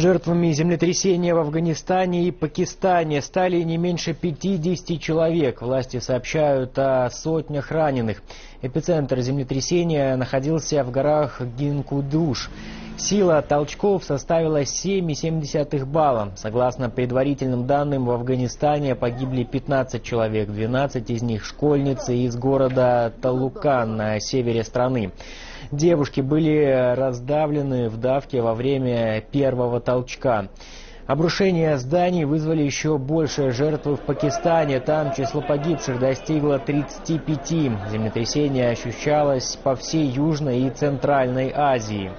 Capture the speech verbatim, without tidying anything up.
Жертвами землетрясения в Афганистане и Пакистане стали не меньше пятидесяти человек. Власти сообщают о сотнях раненых. Эпицентр землетрясения находился в горах Гинкудуш. Сила толчков составила семь целых семь десятых балла. Согласно предварительным данным, в Афганистане погибли пятнадцать человек, двенадцать из них школьницы из города Талукан на севере страны. Девушки были раздавлены в давке во время первого толчка. Обрушение зданий вызвали еще больше жертв в Пакистане. Там число погибших достигло тридцати пяти. Землетрясение ощущалось по всей Южной и Центральной Азии.